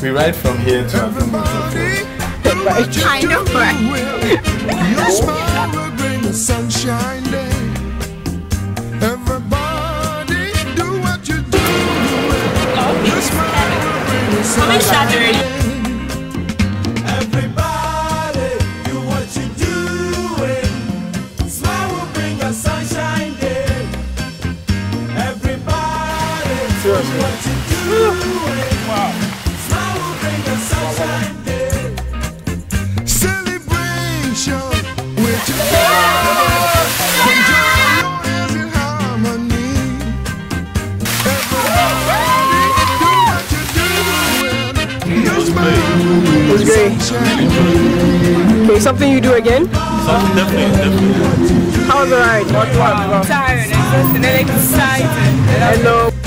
We ride from here to kind of right. Sunshine day. Everybody do what you do. Coming Saturday. It was great. Okay, something you do again? Something definitely. How was the ride? What? Wow. I'm tired, exhausted, and excited. Hello.